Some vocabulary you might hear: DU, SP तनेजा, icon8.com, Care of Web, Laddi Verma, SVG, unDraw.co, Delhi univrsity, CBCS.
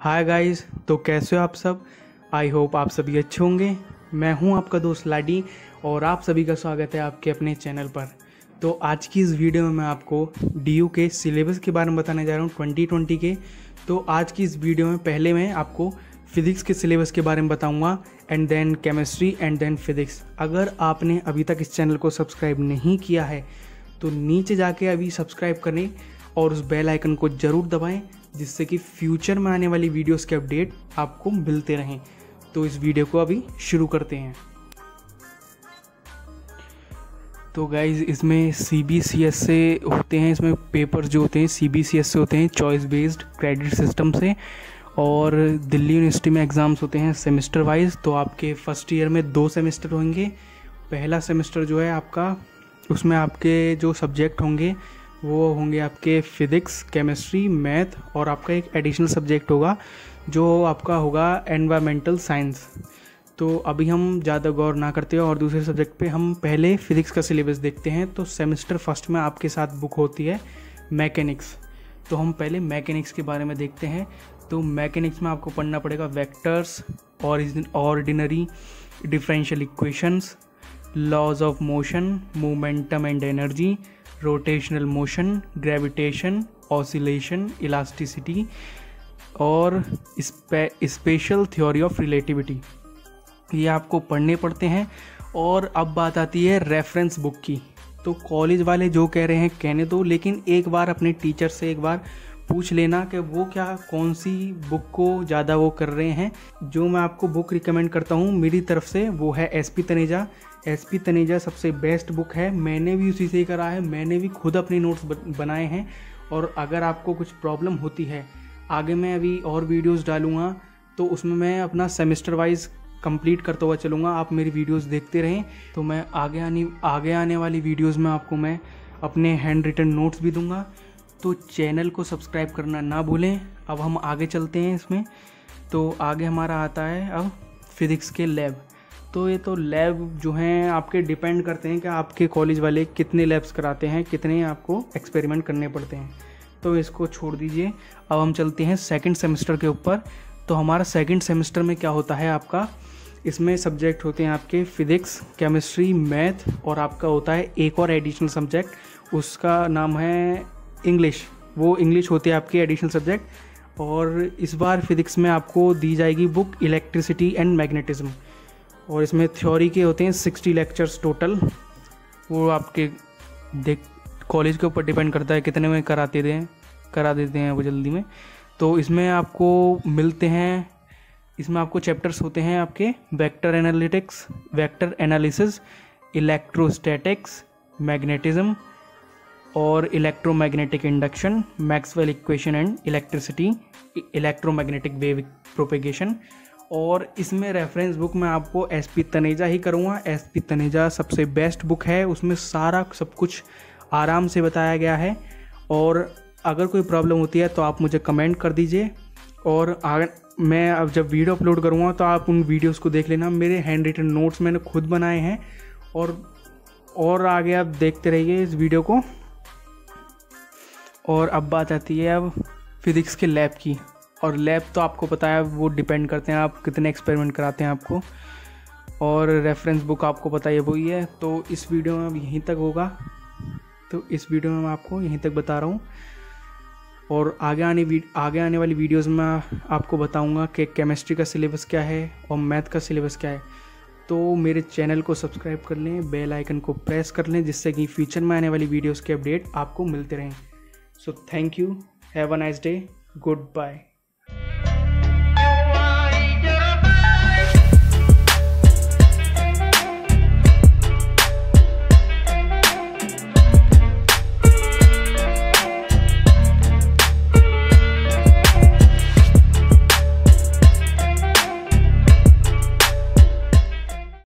Hi guys, तो कैसे हो आप सब। आई होप आप सभी अच्छे होंगे। मैं हूं आपका दोस्त लाडी और आप सभी का स्वागत है आपके अपने चैनल पर। तो आज की इस वीडियो में मैं आपको DU के सिलेबस के बारे में बताने जा रहा हूं 2020 के। तो आज की इस वीडियो में पहले मैं आपको फ़िज़िक्स के सिलेबस के बारे में बताऊंगा and then chemistry and then physics. अगर आपने अभी तक इस चैनल को सब्सक्राइब नहीं किया है तो नीचे जाके अभी सब्सक्राइब करें और उस बेल आइकन को ज़रूर दबाएँ जिससे कि फ्यूचर में आने वाली वीडियोस के अपडेट आपको मिलते रहें। तो इस वीडियो को अभी शुरू करते हैं। तो गाइज़, इसमें CBCS से होते हैं, इसमें पेपर जो होते हैं CBCS से होते हैं, चॉइस बेस्ड क्रेडिट सिस्टम से। और दिल्ली यूनिवर्सिटी में एग्ज़ाम्स होते हैं सेमेस्टर वाइज। तो आपके फर्स्ट ईयर में 2 सेमेस्टर होंगे। पहला सेमेस्टर जो है आपका, उसमें आपके जो सब्जेक्ट होंगे वो होंगे आपके फिज़िक्स, केमिस्ट्री, मैथ और आपका एक एडिशनल सब्जेक्ट होगा जो आपका होगा एनवायरमेंटल साइंस। तो अभी हम ज़्यादा गौर ना करते हैं और दूसरे सब्जेक्ट पे हम पहले फ़िज़िक्स का सिलेबस देखते हैं। तो सेमेस्टर फर्स्ट में आपके साथ बुक होती है मैकेनिक्स। तो हम पहले मैकेनिक्स के बारे में देखते हैं। तो मैकेनिक्स में आपको पढ़ना पड़ेगा vectors, ordinary differential equations, laws of motion, momentum and energy, rotational motion, gravitation, oscillation, elasticity और स्पेशल थ्योरी ऑफ रिलेटिविटी। ये आपको पढ़ने पड़ते हैं। और अब बात आती है रेफरेंस बुक की। तो कॉलेज वाले जो कह रहे हैं कहने दो, लेकिन एक बार अपने टीचर से एक बार पूछ लेना कि वो कौन सी बुक को ज़्यादा वो कर रहे हैं। जो मैं आपको बुक रिकमेंड करता हूँ मेरी तरफ से वो है SP तनेजा सबसे बेस्ट बुक है। मैंने भी उसी से करा है, मैंने भी खुद अपने नोट्स बनाए हैं। और अगर आपको कुछ प्रॉब्लम होती है, आगे मैं अभी और वीडियोस डालूँगा तो उसमें मैं अपना सेमेस्टर वाइज कंप्लीट करता हुआ चलूँगा। आप मेरी वीडियोस देखते रहें। तो मैं आगे आने वाली वीडियोस में आपको मैं अपने हैंड रिटन नोट्स भी दूँगा। तो चैनल को सब्सक्राइब करना ना भूलें। अब हम आगे चलते हैं इसमें। तो आगे हमारा आता है अब फिज़िक्स के लैब। तो ये तो लैब जो हैं आपके डिपेंड करते हैं कि आपके कॉलेज वाले कितने लैब्स कराते हैं, कितने आपको एक्सपेरिमेंट करने पड़ते हैं। तो इसको छोड़ दीजिए। अब हम चलते हैं सेकंड सेमेस्टर के ऊपर। तो हमारा सेकंड सेमेस्टर में क्या होता है आपका, इसमें सब्जेक्ट होते हैं आपके फिज़िक्स, केमिस्ट्री, मैथ और आपका होता है एक और एडिशनल सब्जेक्ट, उसका नाम है इंग्लिश। वो इंग्लिश होती है आपके एडिशनल सब्जेक्ट। और इस बार फिज़िक्स में आपको दी जाएगी बुक इलेक्ट्रिसिटी एंड मैग्नेटिज्म। और इसमें थ्योरी के होते हैं 60 लेक्चर्स टोटल। वो आपके कॉलेज के ऊपर डिपेंड करता है कितने में करा देते हैं वो जल्दी में। तो इसमें आपको मिलते हैं, इसमें आपको चैप्टर्स होते हैं आपके वेक्टर एनालिसिस, इलेक्ट्रोस्टैटिक्स, मैग्नेटिज्म और electromagnetic induction, Maxwell equation and electricity, electromagnetic wave propagation. और इसमें रेफरेंस बुक मैं आपको SP तनेजा ही करूँगा। SP तनेजा सबसे बेस्ट बुक है। उसमें सारा सब कुछ आराम से बताया गया है। और अगर कोई प्रॉब्लम होती है तो आप मुझे कमेंट कर दीजिए। और मैं अब जब वीडियो अपलोड करूँगा तो आप उन वीडियोस को देख लेना। मेरे हैंड रिटन नोट्स मैंने खुद बनाए हैं। और आगे आप देखते रहिए इस वीडियो को। और अब बात आती है अब फिज़िक्स के लैब की। और लैब तो आपको पता है वो डिपेंड करते हैं आप कितने एक्सपेरिमेंट कराते हैं आपको। और रेफरेंस बुक आपको पता है वही है। तो इस वीडियो में अब यहीं तक होगा। तो इस वीडियो में मैं आपको यहीं तक बता रहा हूँ। और आगे आने वाली वीडियोस में आपको बताऊँगा कि केमिस्ट्री का सिलेबस क्या है और मैथ का सिलेबस क्या है। तो मेरे चैनल को सब्सक्राइब कर लें, बेल आइकन को प्रेस कर लें जिससे कि फ्यूचर में आने वाली वीडियोज़ के अपडेट आपको मिलते रहें। So thank you, have a nice day, good bye.